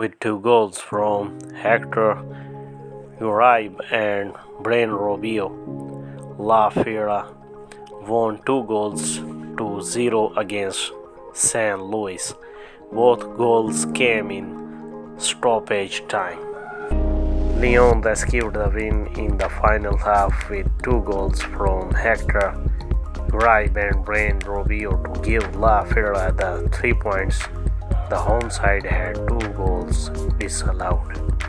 with 2 goals from Héctor Uribe and Brian Rubio. La Fiera won 2-0 against San Luis. Both goals came in stoppage time. León secured the win in the final half with 2 goals from Héctor Uribe and Brian Rubio to give La Fiera the 3 points. The home side had 2 goals disallowed.